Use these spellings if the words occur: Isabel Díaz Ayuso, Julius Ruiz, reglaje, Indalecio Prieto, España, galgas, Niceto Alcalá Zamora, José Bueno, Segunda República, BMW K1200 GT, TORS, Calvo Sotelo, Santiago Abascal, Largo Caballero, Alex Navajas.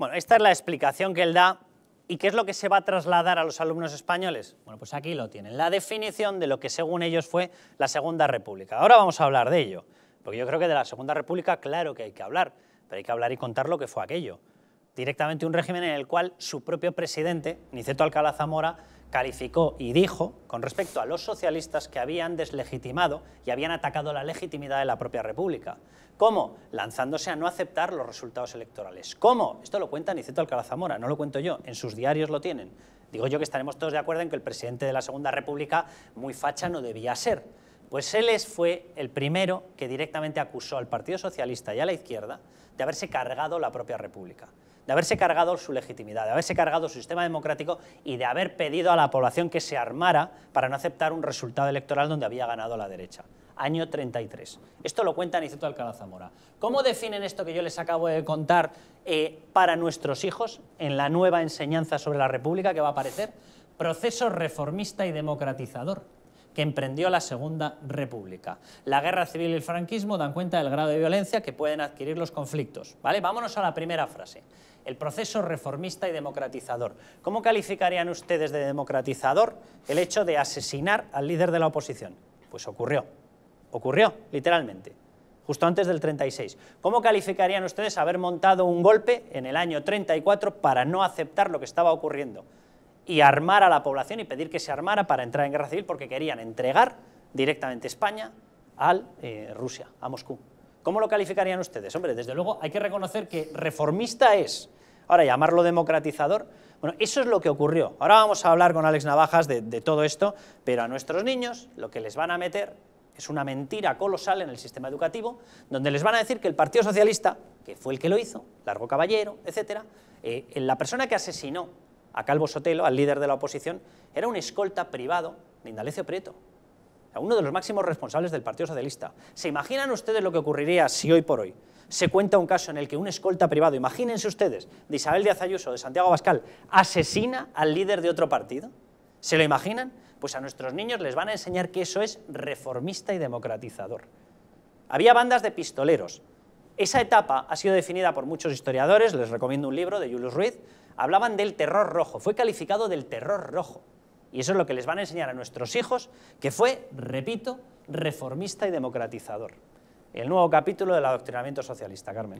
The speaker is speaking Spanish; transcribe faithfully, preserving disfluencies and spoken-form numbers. Bueno, esta es la explicación que él da. ¿Y qué es lo que se va a trasladar a los alumnos españoles? Bueno, pues aquí lo tienen, la definición de lo que según ellos fue la Segunda República. Ahora vamos a hablar de ello, porque yo creo que de la Segunda República claro que hay que hablar, pero hay que hablar y contar lo que fue aquello. Directamente un régimen en el cual su propio presidente, Niceto Alcalá Zamora, calificó y dijo, con respecto a los socialistas, que habían deslegitimado y habían atacado la legitimidad de la propia República. ¿Cómo? Lanzándose a no aceptar los resultados electorales. ¿Cómo? Esto lo cuenta Niceto Alcalá Zamora, no lo cuento yo, en sus diarios lo tienen. Digo yo que estaremos todos de acuerdo en que el presidente de la Segunda República muy facha no debía ser. Pues él fue el primero que directamente acusó al Partido Socialista y a la izquierda de haberse cargado la propia República, de haberse cargado su legitimidad, de haberse cargado su sistema democrático y de haber pedido a la población que se armara para no aceptar un resultado electoral donde había ganado la derecha. Año treinta y tres. Esto lo cuenta Niceto Alcalá Zamora. ¿Cómo definen esto que yo les acabo de contar eh, para nuestros hijos en la nueva enseñanza sobre la República que va a aparecer? Proceso reformista y democratizador que emprendió la Segunda República. La guerra civil y el franquismo dan cuenta del grado de violencia que pueden adquirir los conflictos. ¿Vale? Vámonos a la primera frase. El proceso reformista y democratizador. ¿Cómo calificarían ustedes de democratizador el hecho de asesinar al líder de la oposición? Pues ocurrió. Ocurrió, literalmente. Justo antes del treinta y seis. ¿Cómo calificarían ustedes haber montado un golpe en el año treinta y cuatro para no aceptar lo que estaba ocurriendo? Y armar a la población y pedir que se armara para entrar en guerra civil porque querían entregar directamente España a eh, Rusia, a Moscú. ¿Cómo lo calificarían ustedes? Hombre, desde luego hay que reconocer que reformista es. Ahora, llamarlo democratizador, bueno, eso es lo que ocurrió. Ahora vamos a hablar con Alex Navajas de, de todo esto, pero a nuestros niños lo que les van a meter es una mentira colosal en el sistema educativo, donde les van a decir que el Partido Socialista, que fue el que lo hizo, Largo Caballero, etcétera, eh, la persona que asesinó a Calvo Sotelo, al líder de la oposición, era un escolta privado de Indalecio Prieto, uno de los máximos responsables del Partido Socialista. ¿Se imaginan ustedes lo que ocurriría si hoy por hoy se cuenta un caso en el que un escolta privado, imagínense ustedes, de Isabel Díaz Ayuso, de Santiago Abascal, asesina al líder de otro partido? ¿Se lo imaginan? Pues a nuestros niños les van a enseñar que eso es reformista y democratizador. Había bandas de pistoleros. Esa etapa ha sido definida por muchos historiadores, les recomiendo un libro de Julius Ruiz, hablaban del terror rojo, fue calificado del terror rojo. Y eso es lo que les van a enseñar a nuestros hijos, que fue, repito, reformista y democratizador. El nuevo capítulo del adoctrinamiento socialista, Carmen.